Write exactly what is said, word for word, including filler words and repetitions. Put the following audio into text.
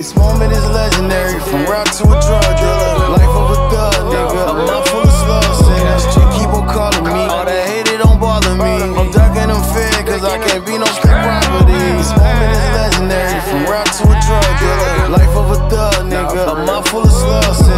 This moment is legendary. From rap to a drug dealer, life of a thug, nigga. A mouth full of slugs, sinners. She keep on calling me. All that hate, it don't bother me. I'm ducking them fed, cause I can't be no street property. This moment is legendary. From rap to a drug dealer, life of a thug, nigga. A mouth full of slugs, sinners.